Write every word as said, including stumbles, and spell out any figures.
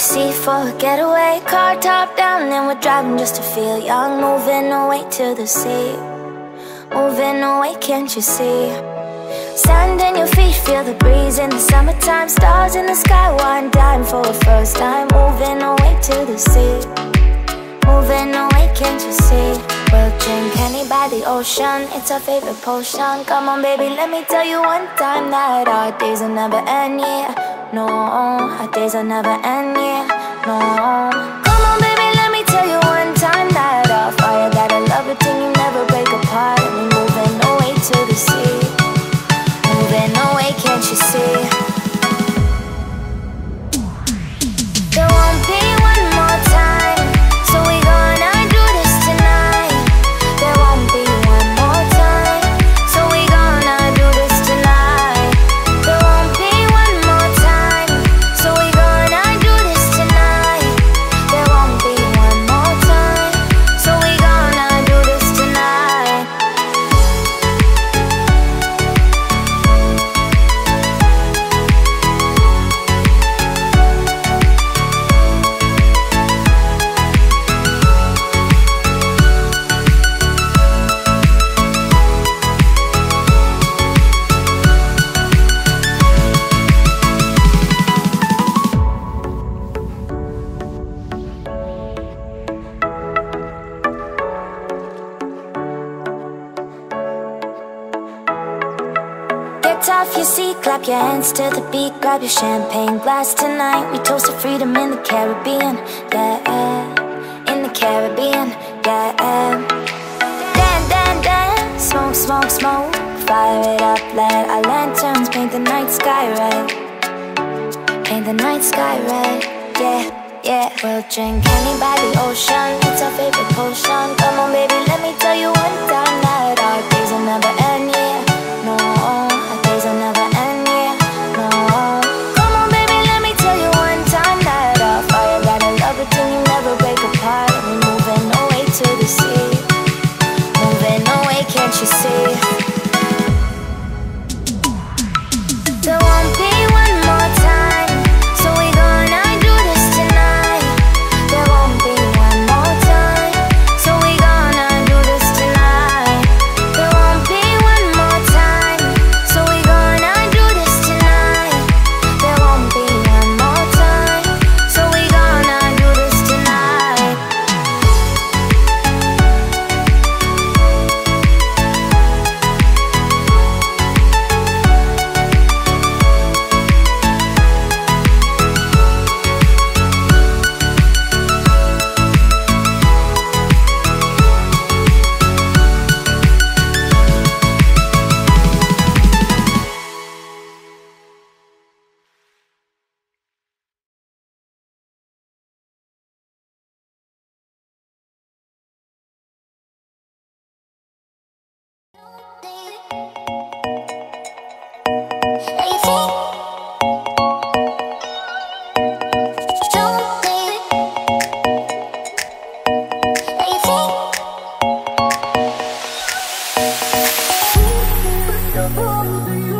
sea for a getaway. Car top down and we're driving just to feel young. Moving away to the sea, moving away, can't you see? Sand in your feet, feel the breeze in the summertime. Stars in the sky, one dime for a first time. Moving away to the sea, moving away, can't you see? We'll drink honey by the ocean, it's our favorite potion. Come on baby, let me tell you one time that our days will never end, yeah. No, our days will never end, yeah. No. Come on baby, let me tell you one time that our fire got a love routine, you never break apart. And we're moving away to the sea, moving away, can't you see? Off your seat, clap your hands to the beat. Grab your champagne glass tonight. We toast to freedom in the Caribbean, yeah. In the Caribbean, yeah. Dan, dan, dan, smoke, smoke, smoke. Fire it up, light our lanterns. Paint the night sky red, paint the night sky red, yeah, yeah. We'll drink honey by the ocean, it's our favorite potion. Come on baby, let me tell you one time that our days will never end, yeah. No. You see? Ooh, ooh, ooh.